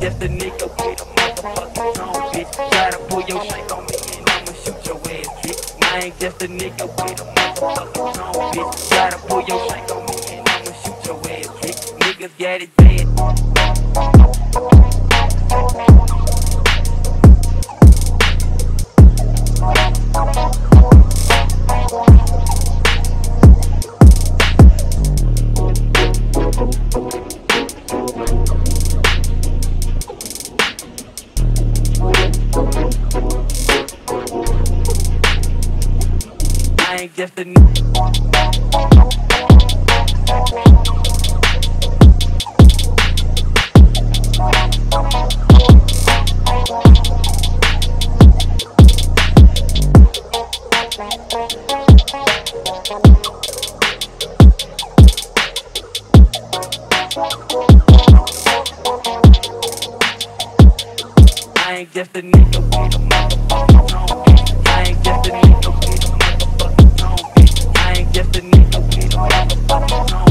Yes, the nigga with a motherfucking song, bitch. Try to pull your shank on me and I'ma shoot your ass, bitch. I ain't just a nigga with a motherfucking song, bitch. Try to pull your shank on me and I'ma shoot your ass, bitch. Niggas got it dead. I ain't just a nigga with a motherfucking tone, bitch. I ain't just a nigga with a motherfucking tone, bitch. I ain't just a nigga with a motherfucking tone.